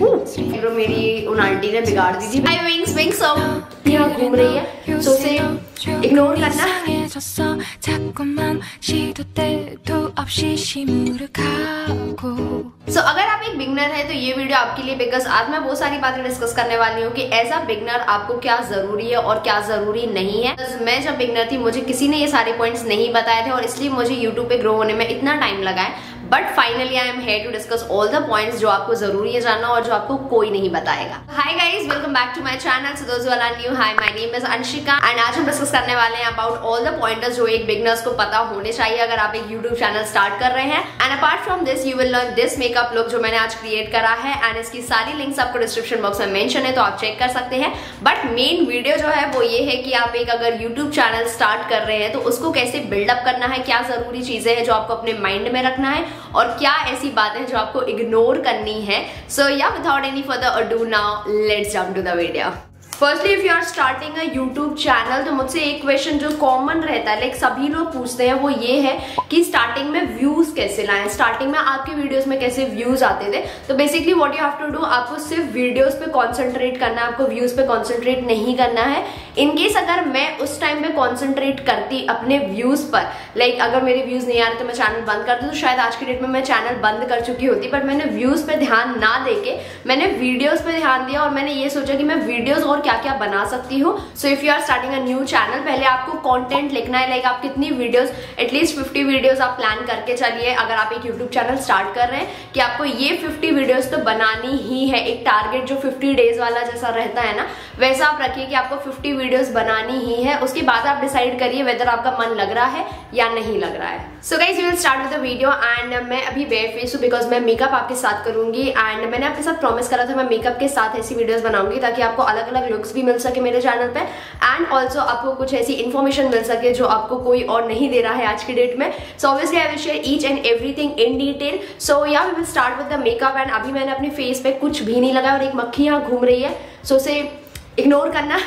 हूँ। मेरी उन आंटी ने बिगाड़ दी थी। आई विंग्स विंग्स यहाँ घूम रही है, सो उसे इग्नोर करना। So, अगर आप एक बिगनर है तो ये वीडियो आपके लिए, बिकॉज आज मैं बहुत सारी बातें डिस्कस करने वाली हूँ कि एज अ बिगनर आपको क्या जरूरी है और क्या जरूरी नहीं है। मैं जब बिगनर थी मुझे किसी ने ये सारे पॉइंट्स नहीं बताए थे और इसलिए मुझे YouTube पे ग्रो होने में इतना टाइम लगा है, but finally I am here to discuss all the points जो आपको जरूरी है जानना और जो आपको कोई नहीं बताएगा। Hi guys, welcome back to my channel. So दोस्तों I am new, hi my name is Anshika and आज हम डिस्कस करने वाले हैं अबाउट ऑल द पॉइंटर्स जो एक बिगनर्स को पता होने चाहिए अगर आप एक यूट्यूब चैनल स्टार्ट कर रहे हैं। And apart from this you will learn this makeup look जो मैंने आज क्रिएट करा है एंड इसकी सारी लिंक्स आपको डिस्क्रिप्शन बॉक्स में मेंशन है, तो आप चेक कर सकते हैं। बट मेन वीडियो जो है वो ये है कि आप एक अगर यूट्यूब चैनल स्टार्ट कर रहे हैं तो उसको कैसे बिल्डअप करना है, क्या जरूरी चीजें हैं जो आपको अपने माइंड में रखना है और क्या ऐसी बातें जो आपको इग्नोर करनी है। So yeah without any further ado now let's jump to the video. Firstly if you are starting a YouTube channel तो मुझसे एक क्वेश्चन जो कॉमन रहता है, लाइक सभी लोग पूछते हैं, वो ये है कि स्टार्टिंग में व्यूज कैसे लाएं, स्टार्टिंग में आपके वीडियोस में कैसे व्यूज आते थे। तो basically what you have to do, आपको सिर्फ वीडियोस पे कॉन्सेंट्रेट करना है, आपको व्यूज पे कॉन्सेंट्रेट नहीं करना है। इनकेस अगर मैं उस टाइम पे कॉन्सेंट्रेट करती अपने व्यूज पर, लाइक अगर मेरे व्यूज नहीं आ रहे तो मैं चैनल बंद कर दूँ, तो शायद आज की डेट में मैं चैनल बंद कर चुकी होती। बट मैंने व्यूज पे ध्यान ना देके मैंने वीडियोज पे ध्यान दिया और मैंने ये सोचा कि मैं वीडियोज और क्या क्या बना सकती हूँ। So if you are starting a new channel पहले आपको कंटेंट लिखना है, लाइक आप कितनी वीडियोस, एटलीस्ट 50 वीडियोस आप प्लान करके चलिए अगर आप एक यूट्यूब चैनल स्टार्ट कर रहे हैं कि आपको ये 50 वीडियोस तो बनानी ही है। एक टारगेट जो 50 डेज वाला जैसा रहता है ना, वैसा आप रखिए कि आपको 50 वीडियोस बनानी ही है। उसके बाद आप डिसाइड करिए वेदर आपका मन लग रहा है या नहीं लग रहा है। So guys we will start with the video and मैं अभी बेयर फेस हूँ बिकॉज मैं मेकअप आपके साथ करूंगी एंड मैंने आपके साथ प्रॉमिस करा था मैं मेकअप के साथ ऐसी वीडियोस बनाऊंगी ताकि आपको अलग अलग लुक्स भी मिल सके मेरे चैनल पे एंड ऑल्सो आपको कुछ ऐसी इन्फॉर्मेशन मिल सके जो आपको कोई और नहीं दे रहा है आज की डेट में। So obviously I will share each and everything in detail. So yeah we will start with the makeup and अभी मैंने अपने फेस पे कुछ भी नहीं लगाया और एक मक्खी यहाँ घूम रही है, सो उसे इग्नोर करना।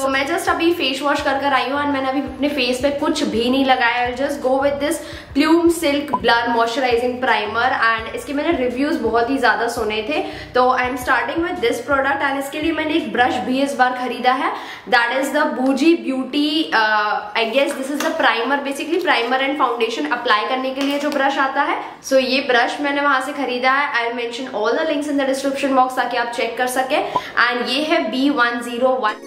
So, मैं जस्ट अभी फेस वॉश कर आई हूँ एंड मैंने अभी अपने फेस पे कुछ भी नहीं लगाया। I just go with this plume silk blur moisturising primer and इसके मैंने रिव्यूज बहुत ही ज़्यादा सुने थे, तो I am starting with this product and इसके लिए मैंने एक ब्रश भी इस बार खरीदा है, दैट इज द बूजी beauty. I guess this is the primer, basically primer and foundation apply करने के लिए जो ब्रश आता है। सो ये ब्रश मैंने वहाँ से खरीदा है। I mention all the links in the description box ताकि आप चेक कर सके एंड ये है B101।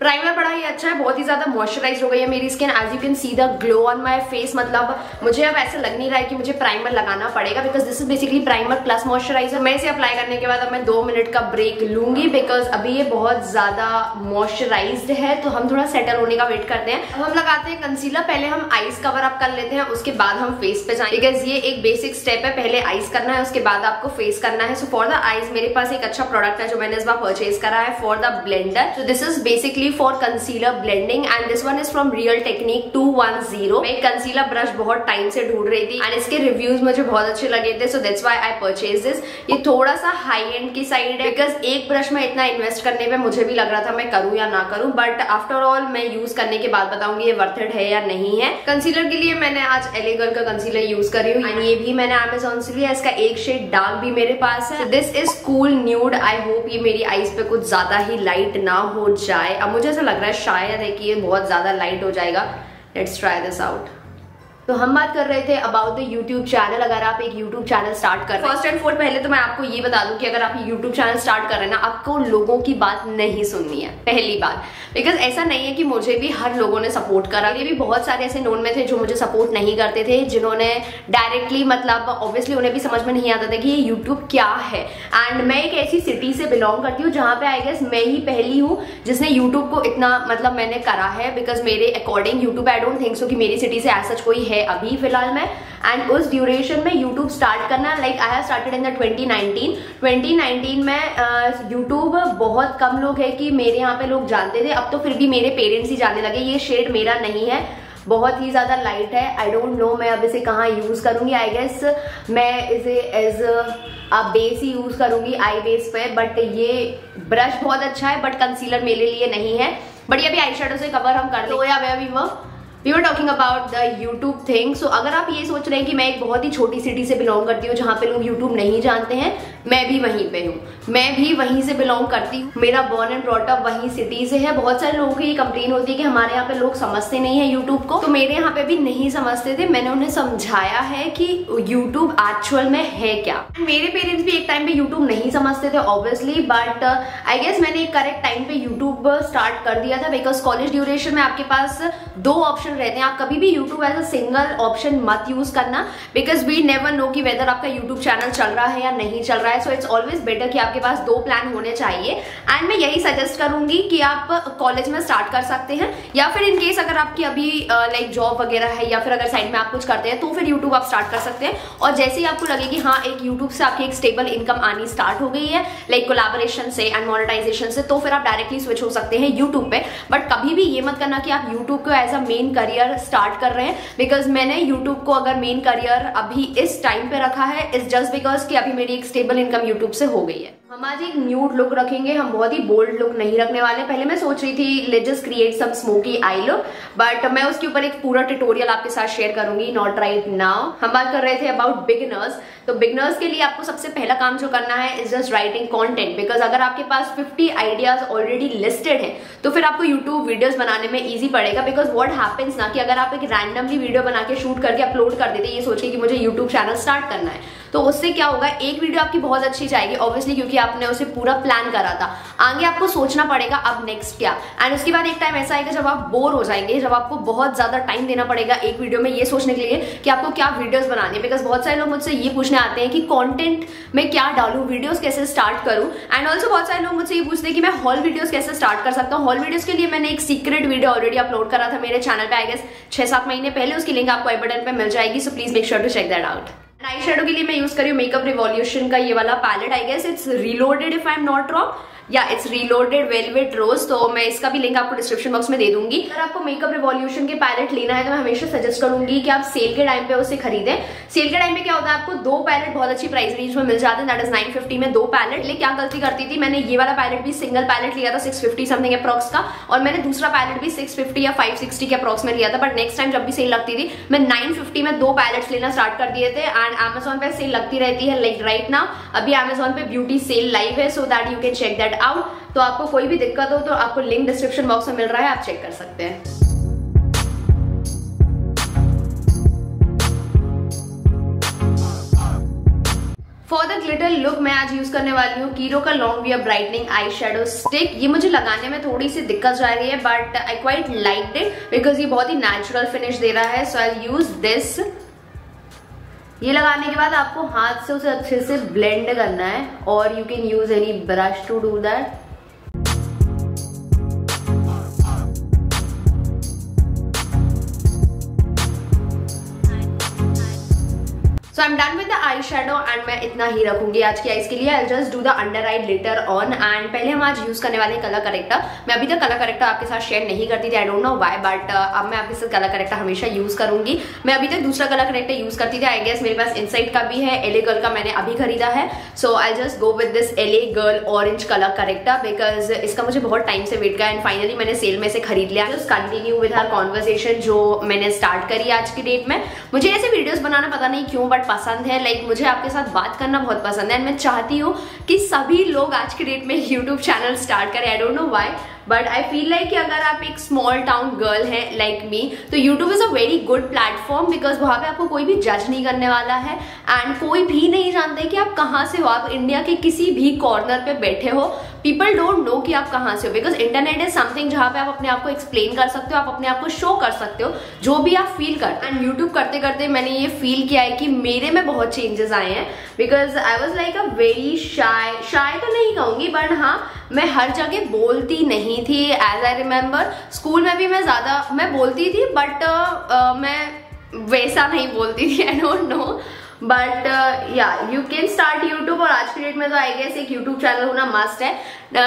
प्राइमर बड़ा ही अच्छा है, बहुत ही ज्यादा मॉइस्चराइज हो गई है मेरी skin, as you can see the glow on my face. मतलब मुझे अब ऐसा लग नहीं रहा है कि मुझे प्राइमर लगाना पड़ेगा because this is basically primer plus moisturiser. मैं इसे अप्लाई करने के बाद अब मैं 2 मिनट का ब्रेक लूंगी बिकॉज अभी ये बहुत ज्यादा मॉइस्चराइज्ड है, तो हम थोड़ा सेटल होने का वेट करते हैं। अब हम लगाते हैं कंसीलर, पहले हम आईज कवर अप कर लेते हैं उसके बाद हम फेस पे जाएंगे बिकॉज ये एक बेसिक स्टेप है, पहले आईज करना है उसके बाद आपको फेस करना है। सो फॉर द आईज मेरे पास एक अच्छा प्रोडक्ट है जो मैंने इस बार परचेज करा है, for the blender. So this is basically for concealer blending and this one is from real Technique 210। मैं कंसीलर ब्रश बहुत टाइम से ढूंढ रही थी एंड इसके रिव्यूज मुझे बहुत अच्छे लगे थे, so that's why I purchase this. ये थोड़ा सा हाई एंड की साइड है बिकॉज एक ब्रश में इतना इन्वेस्ट करने में मुझे भी लग रहा था मैं करूँ या ना करूँ, बट आफ्टर ऑल मैं यूज करने के बाद बताऊंगी ये वर्थ इट है या नहीं है। कंसीलर के लिए मैंने आज एले गर्ल का कंसीलर यूज करी हूँ एंड ये भी मैंने अमेजोन से लिया, इसका एक शेड डार्क भी मेरे पास है। This is cool nude. I hope ये मेरी आईज पे कुछ ज्यादा ही लाइट ना हो जाए, अब मुझे ऐसा लग रहा है शायद है कि ये बहुत ज़्यादा लाइट हो जाएगा। Let's try this out. तो हम बात कर रहे थे अबाउट द यूट्यूब चैनल, अगर आप एक यूट्यूब चैनल स्टार्ट कर रहे हैं। फर्स्ट एंड फोर्थ पहले तो मैं आपको ये बता दूं कि अगर आप यूट्यूब चैनल स्टार्ट कर रहे हैं ना, आपको लोगों की बात नहीं सुननी है पहली बात, बिकॉज ऐसा नहीं है कि मुझे भी हर लोगों ने सपोर्ट करा। ये भी बहुत सारे ऐसे नोन में थे जो मुझे सपोर्ट नहीं करते थे, जिन्होंने डायरेक्टली मतलब ऑब्वियसली उन्हें भी समझ में नहीं आता था कि ये यूट्यूब क्या है। एंड मैं एक ऐसी सिटी से बिलोंग करती हूँ जहाँ पे आई गेस मैं ही पहली हूँ जिसने यूट्यूब को इतना मतलब मैंने करा है बिकॉज मेरे according YouTube I don't think so कि मेरी सिटी से ऐसा कोई है अभी फिलहाल में। एंड उस ड्यूरेशन में यूट्यूब स्टार्ट करना, like I have started in the 2019 में यूट्यूब बहुत कम लोग हैं कि मेरे यहाँ पे लोग जानते थे। अब तो फिर भी मेरे पेरेंट्स ही जानने लगे ये शेड मेरा नहीं है, बहुत ही ज़्यादा लाइट है। आई डोंट नो मैं अब इसे कहाँ यूज़ करूँगी, आई गेस मैं इसे एज अ बेस ही यूज़ करूँगी आई बेस पे। बट ये ब्रश बहुत अच्छा है बट कंसीलर मेरे लिए नहीं है, बट ये अभी आई शेडो से कवर हम कर दो या वे अभी वो we were talking about the YouTube thing. So अगर आप ये सोच रहे हैं कि मैं एक बहुत ही छोटी सिटी से बिलोंग करती हूँ जहाँ पे लोग यूट्यूब नहीं जानते हैं, मैं भी वहीं पे हूँ, मैं भी वहीं से बिलोंग करती हूँ। मेरा बॉर्न एंड ब्रॉट अप वहीं सिटी से है। बहुत सारे लोगों की ये कंप्लेन होती है कि हमारे यहाँ पे लोग समझते नहीं है यूट्यूब को, तो मेरे यहाँ पे भी नहीं समझते थे। मैंने उन्हें समझाया है कि यूट्यूब एक्चुअल में है क्या। मेरे पेरेंट्स भी एक टाइम पे यूट्यूब नहीं समझते थे ऑब्वियसली, बट आई गेस मैंने एक करेक्ट टाइम पे यूट्यूब स्टार्ट कर दिया था बिकॉज कॉलेज ड्यूरेशन में आपके पास दो ऑप्शन रहते हैं। आप कभी भी YouTube as a single option मत यूज करना बिकॉज वी नेवर नो कि वेदर आपका यूट्यूब चैनल चल रहा है या नहीं चल रहा है। सो इट्स ऑलवेज बेटर कि आपके पास दो प्लान होने चाहिए। एंड मैं यही सजेस्ट करूंगी कि आप कॉलेज में स्टार्ट कर सकते हैं, या फिर इन केस अगर आपकी अभी लाइक जॉब वगैरह है या फिर अगर साइड में आप कुछ करते हैं तो फिर यूट्यूब आप स्टार्ट कर सकते हैं। और जैसे ही आपको लगे कि हाँ एक यूट्यूब से आपकी एक स्टेबल इनकम आनी स्टार्ट हो गई है लाइक कोलैबोरेशन से एंड मोनेटाइजेशन से, तो फिर आप डायरेक्टली स्विच हो सकते हैं यूट्यूब पे। बट कभी भी ये मत करना कि आप यूट्यूब को as a main career start कर रहे हैं, बिकॉज मैंने यूट्यूब को अगर मेन करियर अभी इस टाइम पे रखा है इज जस्ट बिकॉज कि अभी मेरी एक स्टेबल इनकम यूट्यूब से हो गई है। हम आज एक न्यूड लुक रखेंगे, हम बहुत ही बोल्ड लुक नहीं रखने वाले। पहले मैं सोच रही थी let just create some smoky eye look, but मैं उसके ऊपर एक पूरा ट्यूटोरियल आपके साथ शेयर करूंगी, नॉट राइट नाउ। हम बात कर रहे थे अबाउट बिगिनर्स, तो बिगिनर्स के लिए आपको सबसे पहला काम जो करना है is just writing content, because अगर आपके पास 50 आइडियाज ऑलरेडी लिस्टेड है तो फिर आपको यूट्यूब वीडियोज बनाने में ईजी पड़ेगा। बिकॉज वॉट हैपन्स ना कि अगर आप एक रैंडमली वीडियो बना के शूट करके अपलोड कर देते ये सोचिए कि मुझे यूट्यूब चैनल स्टार्ट करना है, तो उससे क्या होगा, एक वीडियो आपकी बहुत अच्छी जाएगी ऑब्वियसली क्योंकि आपने उसे पूरा प्लान करा था। आगे आपको सोचना पड़ेगा अब नेक्स्ट क्या। एंड उसके बाद एक टाइम ऐसा आएगा जब आप बोर हो जाएंगे, जब आपको बहुत ज्यादा टाइम देना पड़ेगा एक वीडियो में ये सोचने के लिए कि आपको क्या वीडियोस बनानी है। बिकॉज बहुत सारे लोग मुझसे ये पूछने आते हैं कि कॉन्टेंट में क्या डालूं, वीडियोज कैसे स्टार्ट करूँ। एंड ऑल्सो बहुत सारे लोग मुझसे ये पूछते हैं कि मैं हॉल वीडियोज कैसे स्टार्ट कर सकता हूँ। हॉल वीडियोज के लिए मैंने एक सीक्रेट वीडियो ऑलरेडी अपलोड करा था मेरे चैनल पर आई गेस 6-7 महीने पहले, उसकी लिंक आपको आई बटन पर मिल जाएगी। So please make sure to check that out. Eye shadow के लिए मैं यूज करी हूँ मेकअप रिवॉल्यूशन का ये वाला palette, I guess it's reloaded if I am not wrong, या इट्स रीलोडेड वेलवेट रोज, तो मैं इसका भी लिंक आपको डिस्क्रिप्शन बॉक्स में दे दूंगी। अगर आपको मेकअप रिवॉल्यूशन के पैलेट लेना है तो मैं हमेशा सजेस्ट करूंगी कि आप सेल के टाइम पे उसे खरीदें। सेल के टाइम पे क्या होता है आपको दो पैलेट बहुत अच्छी प्राइस रेंज में मिल जाते हैं, दैट इज 950 में दो पैलेट। लेकिन क्या गलती करती थी, मैंने ये वाला पैलेट भी सिंगल पैलेट लिया था 650 समथिंग अप्रॉक्स का, और मैंने दूसरा पैलेट भी 650 या 560 के अप्रॉक्स में लिया था। बट नेक्स्ट टाइम जब भी सेल लगती थी मैं 950 में दो पैलेट्स लेना स्टार्ट कर दिए थे। Amazon पे सेल लगती रहती है लाइक राइट नाउ, अभी Amazon पे ब्यूटी सेल लाइव है, so that you can check that out. तो आपको कोई भी दिक्कत हो तो आपको लिंक डिस्क्रिप्शन बॉक्स में मिल रहा है, आप चेक कर सकते हैं। फॉर द ग्लिटर लुक मैं आज यूज करने वाली हूँ कीरो का long wear brightening eye shadow stick. ये मुझे लगाने में थोड़ी सी दिक्कत जा रही है but I quite like it because ये बहुत ही नेचुरल फिनिश दे रहा है। So I use this. ये लगाने के बाद आपको हाथ से उसे अच्छे से ब्लेंड करना है और you can use any brush to do that. So I am done with the eye shadow and मैं इतना ही रखूंगी आज की आईज के लिए। I just do the under eye later on. And पहले हम आज यूज करने वाले कलर करेक्टर। मैं अभी तक कलर करेक्टर आपके साथ शेयर नहीं करती थी, I don't know why, but अब मैं आपके साथ कलर करेक्टर हमेशा यूज करूंगी। मैं अभी तक दूसरा कलर करेक्टर यूज करती थी, आई गेस मेरे पास इनसाइड का भी है, एले गर्ल का मैंने अभी खरीदा है। So I just go with this एले girl orange colour corrector because इसका मुझे बहुत टाइम से वेट का एंड फाइनली मैंने सेल में से खरीद लिया। Just continue with her conversation जो मैंने स्टार्ट करी आज की डेट में। मुझे ऐसे वीडियोज बनाना पता नहीं क्यों बट पसंद है, लाइक मुझे आपके साथ बात करना बहुत पसंद है। मैं चाहती हूँ कि सभी लोग आज के डेट में यूट्यूब चैनल स्टार्ट करें, I don't know why but I feel like कि अगर आप एक स्मॉल टाउन गर्ल है लाइक मी तो YouTube is a very good platform because वहाँ पे आपको कोई भी जज नहीं करने वाला है एंड कोई भी नहीं जानता है कि आप कहाँ से हो। आप इंडिया के किसी भी कॉर्नर पे बैठे हो, पीपल डोंट नो कि आप कहाँ से हो बिकॉज इंटरनेट इज समथिंग जहाँ पे आप अपने आप को एक्सप्लेन कर सकते हो, आप अपने आप को शो कर सकते हो जो भी आप फील करते हो। एंड यूट्यूब करते करते मैंने ये फील किया है कि मेरे में बहुत चेंजेस आए हैं because I was like a very shy तो नहीं कहूँगी बट हाँ मैं हर जगह बोलती नहीं थी। एज आई रिमेम्बर स्कूल में भी मैं बोलती थी बट मैं वैसा नहीं बोलती थी, I don't know but yeah you can start YouTube. और आज की डेट में तो आई गेस एक यूट्यूब चैनल होना मस्ट है।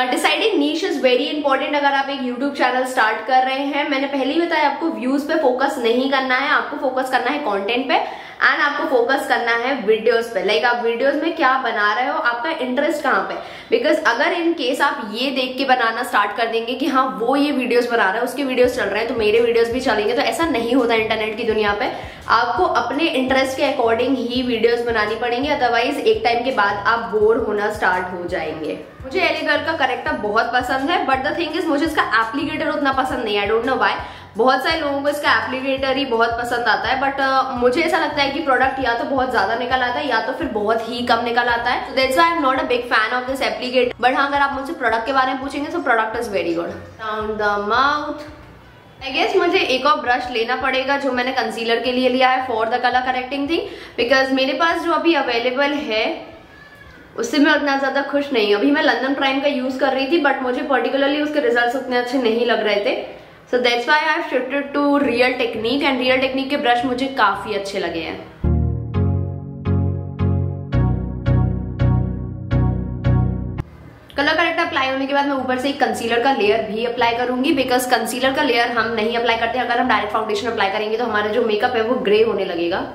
Deciding niche is very important अगर आप एक यूट्यूब चैनल स्टार्ट कर रहे हैं। मैंने पहले ही बताया आपको व्यूज पे फोकस नहीं करना है, आपको फोकस करना है कॉन्टेंट पे एंड आपको फोकस करना है वीडियोस पे, लाइक आप वीडियोस में क्या बना रहे हो, आपका इंटरेस्ट कहाँ पे। बिकॉज अगर इन केस आप ये देख के बनाना स्टार्ट कर देंगे कि हाँ वो ये वीडियोस बना रहा है, उसके वीडियोस चल रहे हैं तो मेरे वीडियोस भी चलेंगे, तो ऐसा नहीं होता इंटरनेट की दुनिया पे। आपको अपने इंटरेस्ट के अकॉर्डिंग ही वीडियोस बनानी पड़ेंगे, अदरवाइज एक टाइम के बाद आप बोर होना स्टार्ट हो जाएंगे। मुझे एलीगर का करेक्टर बहुत पसंद है, बट द थिंग इज मुझे इसका एप्लीकेटर उतना पसंद नहीं है। आई डोंट नो व्हाई, बहुत सारे लोगों को इसका एप्लीकेटर ही बहुत पसंद आता है, बट मुझे ऐसा लगता है कि प्रोडक्ट या तो बहुत ज्यादा निकल आता है या तो फिर बहुत ही कम निकल आता है। So that's why I am not a big fan of this applicator. But हाँ, अगर आप मुझसे प्रोडक्ट के बारे में पूछेंगे तो product is very good. Down the mouth I guess मुझे एक और ब्रश लेना पड़ेगा जो मैंने कंसीलर के लिए लिया है for the colour correcting thing, because मेरे पास जो अभी अवेलेबल है उससे मैं उतना ज़्यादा खुश नहीं हूँ। अभी मैं लंदन प्राइम का यूज़ कर रही थी, बट मुझे पर्टिकुलरली उसके रिजल्ट्स उतने अच्छे नहीं लग रहे थे। So that's why I have shifted to real technique, and real technique के ब्रश मुझे काफ़ी अच्छे लगे हैं। कलर करेक्टर अप्लाई होने के बाद मैं ऊपर से एक कंसीलर का लेयर भी अप्लाई करूंगी, बिकॉज कंसीलर का लेयर हम नहीं अप्लाई करते। अगर हम डायरेक्ट फाउंडेशन अप्लाई करेंगे तो हमारा जो मेकअप है वो ग्रे होने लगेगा।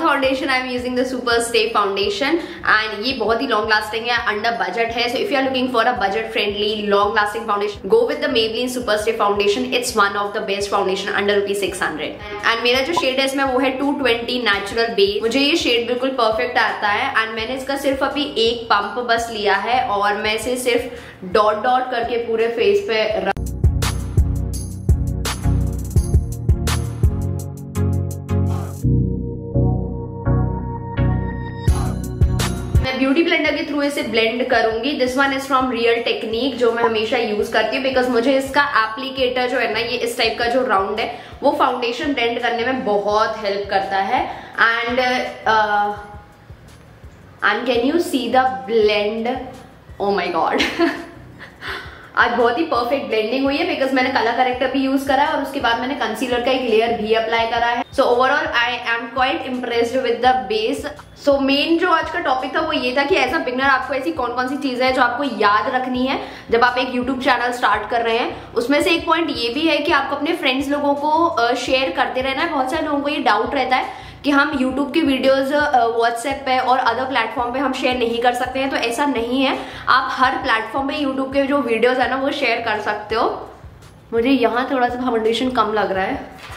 Foundation I am using the SuperStay foundation, and ये बहुत ही long lasting है, under budget है, so if you are looking for a budget friendly long lasting foundation, go with the Maybelline SuperStay foundation. It's one of the best foundation under ₹600. And मेरा जो shade है इसमें वो है 220 natural base। मुझे ये shade बिल्कुल perfect आता है, and मैंने इसका सिर्फ अभी एक pump बस लिया है और मैं इसे सिर्फ dot dot करके पूरे face पे ब्यूटी ब्लेंडर के थ्रू इसे ब्लेंड करूंगी। This one is from real technique जो मैं हमेशा यूज करती हूँ, बिकॉज मुझे इसका एप्लीकेटर जो है ना, ये इस टाइप का जो राउंड है वो फाउंडेशन ब्लेंड करने में बहुत हेल्प करता है। And can you see the blend, oh my God आज बहुत ही परफेक्ट ब्लेंडिंग हुई है, बिकॉज मैंने कलर करेक्टर भी यूज करा है और उसके बाद मैंने कंसीलर का एक लेयर भी अप्लाई करा है। So overall I am quite impressed with the base. So main जो आज का टॉपिक था वो ये था कि एज अ बिगनर आपको ऐसी कौन कौन सी चीजें हैं जो आपको याद रखनी है जब आप एक यूट्यूब चैनल स्टार्ट कर रहे हैं। उसमें से एक पॉइंट ये भी है कि आपको अपने फ्रेंड्स लोगों को शेयर करते रहना है। बहुत सारे लोगों को ये डाउट रहता है कि हम YouTube के वीडियोस WhatsApp पे और अदर प्लेटफॉर्म पे हम शेयर नहीं कर सकते हैं, तो ऐसा नहीं है। आप हर प्लेटफॉर्म पे YouTube के जो वीडियोस है ना वो शेयर कर सकते हो। मुझे यहाँ थोड़ा सा फाउंडेशन कम लग रहा है।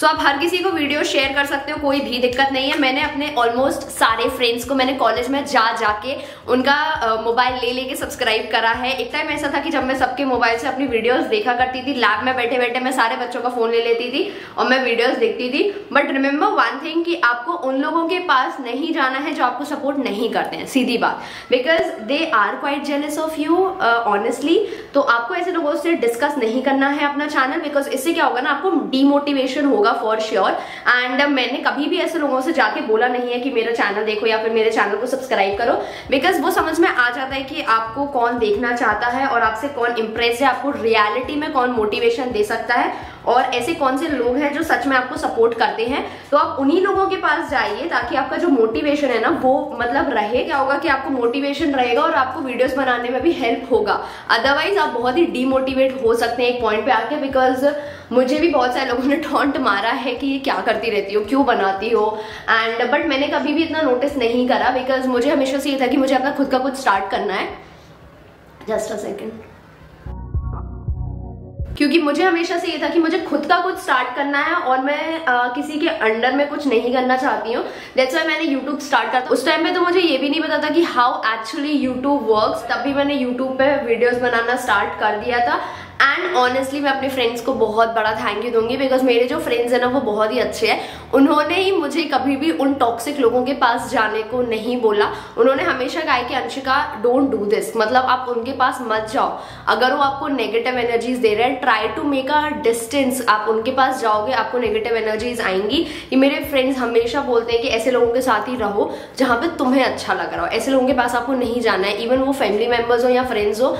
सो आप हर किसी को वीडियो शेयर कर सकते हो, कोई भी दिक्कत नहीं है। मैंने अपने ऑलमोस्ट सारे फ्रेंड्स को मैंने कॉलेज में जाके उनका मोबाइल ले के सब्सक्राइब करा है। एक टाइम ऐसा था कि जब मैं सबके मोबाइल से अपनी वीडियोस देखा करती थी, लैब में बैठे बैठे मैं सारे बच्चों का फ़ोन ले लेती थी और मैं वीडियोस देखती थी। बट रिमेंबर वन थिंग कि आपको उन लोगों के पास नहीं जाना है जो आपको सपोर्ट नहीं करते हैं, सीधी बात, because they are quite jealous of you honestly. तो आपको ऐसे लोगों से डिस्कस नहीं करना है अपना चैनल, बिकॉज इससे क्या होगा ना, आपको डीमोटिवेशन होगा फॉर श्योर। एंड मैंने कभी भी ऐसे लोगों से जाके बोला नहीं है कि मेरा चैनल देखो या फिर मेरे चैनल को सब्सक्राइब करो, बिकॉज वो समझ में आ जाता है कि आपको कौन देखना चाहता है और आपसे कौन इम्प्रेस है, आपको रियलिटी में कौन मोटिवेशन दे सकता है और ऐसे कौन से लोग हैं जो सच में आपको सपोर्ट करते हैं। तो आप उन्हीं लोगों के पास जाइए ताकि आपका जो मोटिवेशन है ना वो मतलब रहे। क्या होगा कि आपको मोटिवेशन रहेगा और आपको वीडियोस बनाने में भी हेल्प होगा, अदरवाइज आप बहुत ही डीमोटिवेट हो सकते हैं एक पॉइंट पे आके। बिकॉज मुझे भी बहुत सारे लोगों ने टॉन्ट मारा है कि ये क्या करती रहती हो, क्यों बनाती हो, एंड बट मैंने कभी भी इतना नोटिस नहीं करा, बिकॉज मुझे हमेशा से ये था कि मुझे अपना खुद का कुछ स्टार्ट करना है। जस्ट अ सेकेंड, क्योंकि मुझे हमेशा से ये था कि मुझे खुद का कुछ स्टार्ट करना है और मैं किसी के अंडर में कुछ नहीं करना चाहती हूँ। दैट्स व्हाई मैंने यूट्यूब स्टार्ट करा। उस टाइम में तो मुझे ये भी नहीं पता था कि हाउ एक्चुअली यूट्यूब वर्क्स, तब भी मैंने यूट्यूब पे वीडियोस बनाना स्टार्ट कर दिया था। एंड ऑनेस्टली मैं अपने फ्रेंड्स को बहुत बड़ा थैंक यू दूंगी बिकॉज मेरे जो फ्रेंड्स हैं ना वो बहुत ही अच्छे हैं। उन्होंने ही मुझे कभी भी उन टॉक्सिक लोगों के पास जाने को नहीं बोला। उन्होंने हमेशा कहा कि अंशिका डोंट डू दिस, मतलब आप उनके पास मत जाओ। अगर वो आपको नेगेटिव एनर्जीज दे रहे हैं try to make a distance, आप उनके पास जाओगे आपको नेगेटिव एनर्जीज आएंगी। ये मेरे फ्रेंड्स हमेशा बोलते हैं कि ऐसे लोगों के साथ ही रहो जहाँ पे तुम्हें अच्छा लग रहा हो, ऐसे लोगों के पास आपको नहीं जाना है। इवन वो फैमिली मेम्बर्स हो या फ्रेंड्स हो,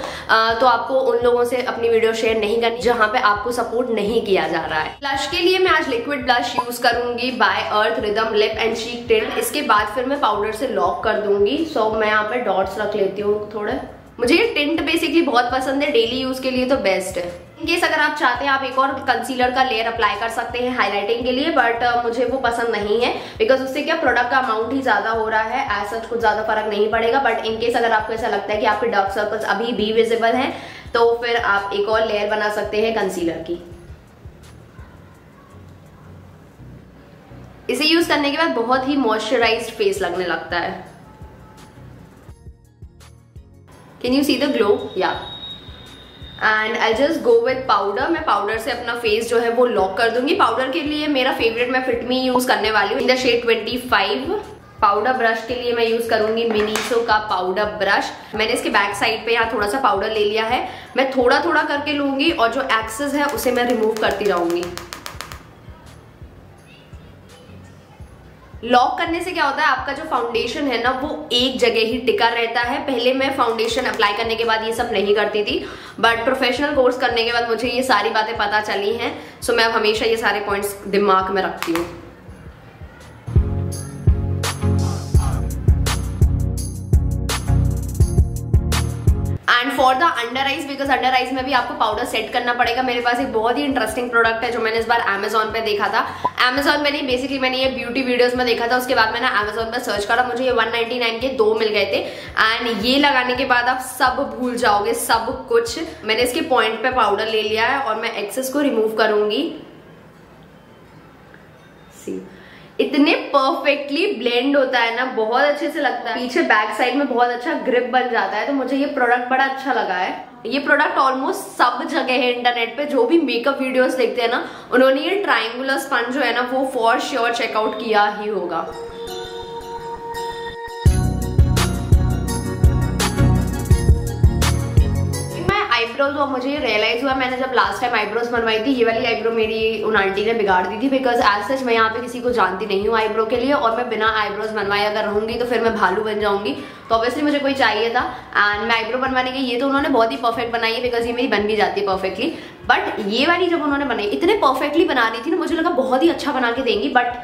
तो आपको उन लोगों से अपनी वीडियो शेयर नहीं करनी जहाँ पे आपको सपोर्ट नहीं किया जा रहा है। ब्लश के लिए मैं आज लिक्विड ब्लश यूज करूंगी by Earth Rhythm lip and cheek tilt. इसके बाद फिर मैं पाउडर से लॉक कर दूंगी। सो मैं यहाँ पे डॉट्स रख लेती हूँ थोड़े। मुझे ये टिंट बेसिकली बहुत पसंद है, डेली यूज के लिए तो बेस्ट है। इनकेस अगर आप चाहते हैं आप एक और कंसीलर का लेयर अप्लाई कर सकते हैं हाईलाइटिंग के लिए, बट मुझे वो पसंद नहीं है बिकॉज उससे क्या प्रोडक्ट का अमाउंट ही ज्यादा हो रहा है, एज सच कुछ ज्यादा फर्क नहीं पड़ेगा। बट इनकेस अगर आपको ऐसा लगता है कि आपके डार्क सर्कल्स अभी भी विजिबल हैं तो फिर आप एक और लेयर बना सकते हैं कंसीलर की। इसे यूज करने के बाद बहुत ही मॉइस्चराइज्ड फेस लगने लगता है। Can you see the glow? Yeah and I just go with powder. मैं पाउडर से अपना फेस जो है वो लॉक कर दूंगी। पाउडर के लिए मेरा फेवरेट मैं फिटमी यूज करने वाली हूँ in the shade 25। Powder brush के लिए मैं यूज करूंगी मीशो का पाउडर ब्रश। मैंने इसके बैक साइड पे यहाँ थोड़ा सा पाउडर ले लिया है। मैं थोड़ा थोड़ा करके लूंगी और जो एक्सेस है उसे मैं रिमूव करती रहूंगी। लॉक करने से क्या होता है आपका जो फाउंडेशन है ना वो एक जगह ही टिका रहता है। पहले मैं फाउंडेशन अप्लाई करने के बाद ये सब नहीं करती थी, बट प्रोफेशनल कोर्स करने के बाद मुझे ये सारी बातें पता चली हैं। सो मैं अब हमेशा ये सारे पॉइंट्स दिमाग में रखती हूँ। And for the under eyes, because under eyes में भी आपको पाउडर सेट करना पड़ेगा। मेरे पास एक बहुत ही इंटरेस्टिंग प्रोडक्ट है जो मैंने इस बार अमेजोन पे देखा था। अमेजोन पे नहीं, बेसिकली मैंने ये ब्यूटी वीडियोस में देखा था। उसके बाद मैंने अमेजोन पे सर्च करा, मुझे ये 199 के दो मिल गए थे। एंड ये लगाने के बाद आप सब भूल जाओगे सब कुछ। मैंने इसके पॉइंट पे पाउडर ले लिया है और मैं एक्सेस को रिमूव करूंगी। सी इतने परफेक्टली ब्लेंड होता है ना, बहुत अच्छे से लगता है। पीछे बैक साइड में बहुत अच्छा ग्रिप बन जाता है, तो मुझे ये प्रोडक्ट बड़ा अच्छा लगा है। ये प्रोडक्ट ऑलमोस्ट सब जगह है इंटरनेट पे। जो भी मेकअप वीडियोस देखते हैं ना उन्होंने ये ट्रायंगुलर स्पंज जो है ना वो फॉर श्योर चेकआउट किया ही होगा। आईब्रोज और मुझे रियलाइज हुआ, मैंने जब लास्ट टाइम आईब्रोज बनवाई थी ये वाली आईब्रो मेरी उन आंटी ने बिगाड़ दी थी। बिकॉज एज सच मैं यहाँ पे किसी को जानती नहीं हूँ आईब्रो के लिए, और मैं बिना आईब्रोज बनवाए अगर रहूंगी तो फिर मैं भालू बन जाऊंगी। तो ऑब्वियसली मुझे कोई चाहिए था एंड मैं आईब्रो बनवाने के ये तो उन्होंने बहुत ही परफेक्ट बनाई है बिकॉज ये मेरी बन भी जाती है परफेक्टली। बट ये वाली जब उन्होंने बनाई इतने परफेक्टली बना रही थी ना, मुझे लगा बहुत ही अच्छा बना के देंगी, बट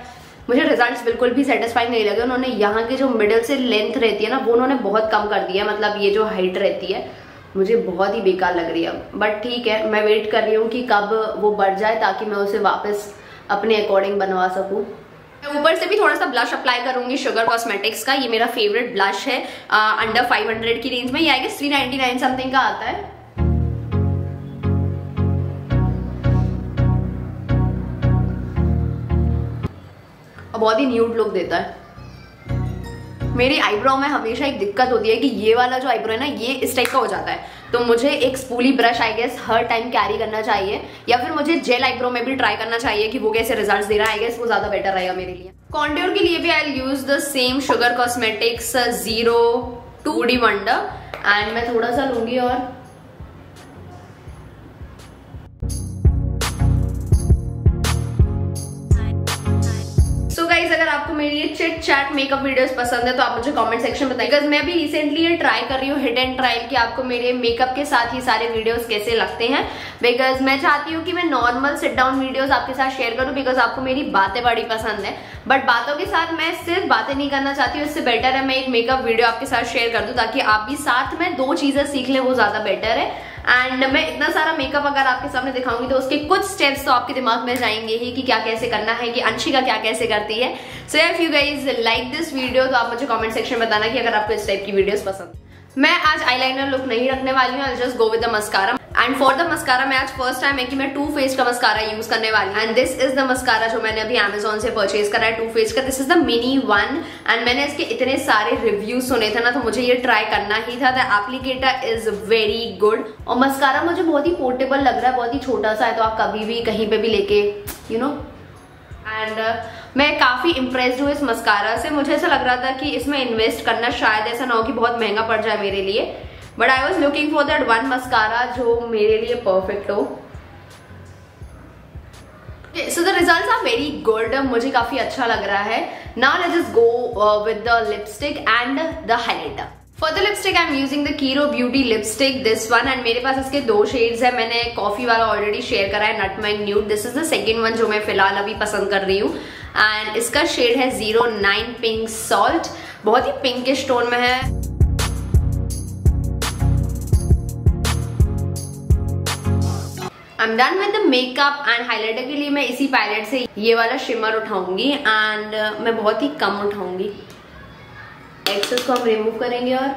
मुझे रिजल्ट्स बिल्कुल भी सेटिस्फाई नहीं लगे। उन्होंने यहाँ के जो मिडल से लेंथ रहती है ना वो उन्होंने बहुत कम कर दिया, मतलब ये जो हाइट रहती है मुझे बहुत ही बेकार लग रही है। बट ठीक है, मैं वेट कर रही हूँ कि कब वो बढ़ जाए ताकि मैं उसे वापस अपने अकॉर्डिंग बनवा सकूँ। मैं ऊपर से भी थोड़ा सा ब्लश अप्लाई करूंगी शुगर कॉस्मेटिक्स का। ये मेरा फेवरेट ब्लश है अंडर 500 की रेंज में। ये आएगा 399 समथिंग का आता है। और बहुत ही न्यूड लुक देता है। मेरी आईब्रो में हमेशा एक दिक्कत होती है कि ये वाला जो आईब्रो है ना ये इस टाइप का हो जाता है, तो मुझे एक स्पूली ब्रश आई गेस हर टाइम कैरी करना चाहिए, या फिर मुझे जेल आईब्रो में भी ट्राई करना चाहिए कि वो कैसे रिजल्ट्स दे रहा है। आई गेस वो ज्यादा बेटर रहेगा मेरे लिए। कॉन्ट्योर के लिए भी I will use the same Sugar Cosmetics 02D wonder. And मैं थोड़ा सा लूंगी और अगर आपको मेरी ये चिट चैट मेकअप वीडियोस पसंद है तो आप मुझे कमेंट सेक्शन में बताइए। बिकॉज मैं भी रिसेंटली ये ट्राई कर रही हूँ हिट एंड ट्रायल कि आपको मेरे मेकअप के साथ ये सारे वीडियोस कैसे लगते हैं। बिकॉज मैं चाहती हूँ कि मैं नॉर्मल सिट डाउन वीडियोस आपके साथ शेयर करूँ बिकॉज आपको मेरी बातें बड़ी पसंद है, बट बातों के साथ मैं सिर्फ बातें नहीं करना चाहती हूँ। इससे बेटर है मैं एक मेकअप वीडियो आपके साथ शेयर कर दूँ ताकि आप भी साथ में दो चीजें सीख लें, वो ज्यादा बेटर है। एंड मैं इतना सारा मेकअप अगर आपके सामने दिखाऊंगी तो उसके कुछ स्टेप्स तो आपके दिमाग में जाएंगे ही कि क्या कैसे करना है, कि अंशिका क्या कैसे करती है। So if you guys like this video तो आप मुझे कमेंट सेक्शन में बताना कि अगर आपको इस टाइप की वीडियोस पसंद। मैं आज आईलाइनर लुक नहीं रखने वाली हूँ, I just go with the mascara. And for the mascara मैं आज फर्स्ट टाइम है कि मैं टू फेस का मस्कारा यूज करने वाली हूँ। And this is the mascara जो मैंने अभी अमेजोन से परचेज करा है, टू फेस का। This is the mini one and मैंने इसके इतने सारे रिव्यू सुने थे ना, तो मुझे ये ट्राई करना ही था। The applicator is very good और मस्कारा मुझे बहुत ही पोर्टेबल लग रहा है, बहुत ही छोटा सा है, तो आप कभी भी कहीं पे भी लेके यू नो। एंड मैं काफ़ी इम्प्रेस्ड हूँ इस मस्कारा से। मुझे ऐसा लग रहा था कि इसमें इन्वेस्ट करना शायद ऐसा ना हो कि बहुत महंगा पड़ जाए मेरे लिए, but I was looking for that one mascara जो मेरे लिए परफेक्ट हो। So the results are very good, मुझे काफ़ी अच्छा लग रहा है। Now let's just go with the lipstick and the highlighter. For the lipstick I am using the कीरो beauty lipstick, this one. And मेरे पास इसके दो शेड्स है, मैंने कॉफी वाला ऑलरेडी शेयर करा है, nutmeg nude. This is the second one जो मैं फिलहाल अभी पसंद कर रही हूँ। एंड इसका शेड है 09 पिंक सॉल्ट, बहुत ही पिंकिश टोन में है। I'm done with the makeup and highlighter के लिए मैं इसी पैलेट से ये वाला शिमर उठाऊंगी एंड मैं बहुत ही कम उठाऊंगी। एक्सेस को हम रिमूव करेंगे और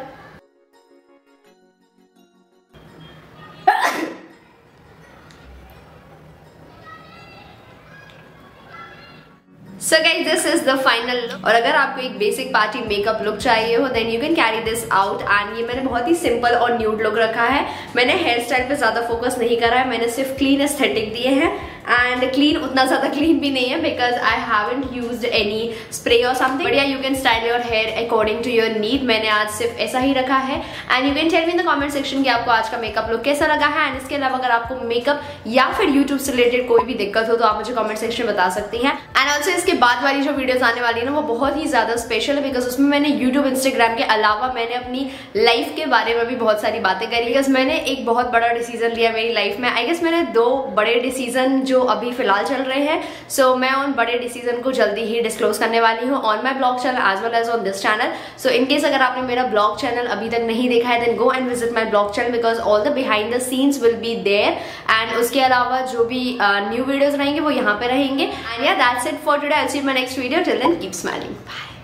so guys this is the final look. और अगर आपको एक बेसिक पार्टी मेकअप लुक चाहिए हो then you can carry this out. And ये मैंने बहुत ही सिंपल और न्यूड लुक रखा है, मैंने हेयर स्टाइल पे ज़्यादा फोकस नहीं करा है, मैंने सिर्फ क्लीन एस्थेटिक दिए हैं। एंड क्लीन उतना ज़्यादा क्लीन भी नहीं है because I haven't used any spray और समथिंग। बढ़िया you can style your hair according to your need, मैंने आज सिर्फ ऐसा ही रखा है। And you can tell me in the comment section कि आपको आज का मेकअप लुक कैसा लगा है। एंड इसके अलावा अगर आपको मेकअप या फिर यूट्यूब से रिलेटेड कोई भी दिक्कत हो तो आप मुझे कॉमेंट सेक्शन में बता सकती हैं। एंड ऑल्सो इसके बाद वाली जो वीडियोस आने वाली है ना वो बहुत ही ज़्यादा स्पेशल है बिकॉज उसमें मैंने यूट्यूब इंस्टाग्राम के अलावा मैंने अपनी लाइफ के बारे में भी बहुत सारी बातें करी। बिकॉज मैंने एक बहुत बड़ा डिसीजन लिया मेरी लाइफ में, आई गेस मैंने दो बड़े डिसीजन जो अभी फिलहाल चल रहे हैं। सो मैं उन बड़े डिसीजन को जल्दी ही डिस्क्लोज करने वाली हूँ on my blog channel as well as on this channel. So in case अगर आपने मेरा ब्लॉग चैनल अभी तक नहीं देखा है then go and visit my blog channel because all the behind the scenes will be there. And उसके अलावा जो भी न्यू वीडियोज रहेंगे वो यहाँ पे रहेंगे। And yeah that's it for today, I will see you in my next video. Till then keep smiling, bye.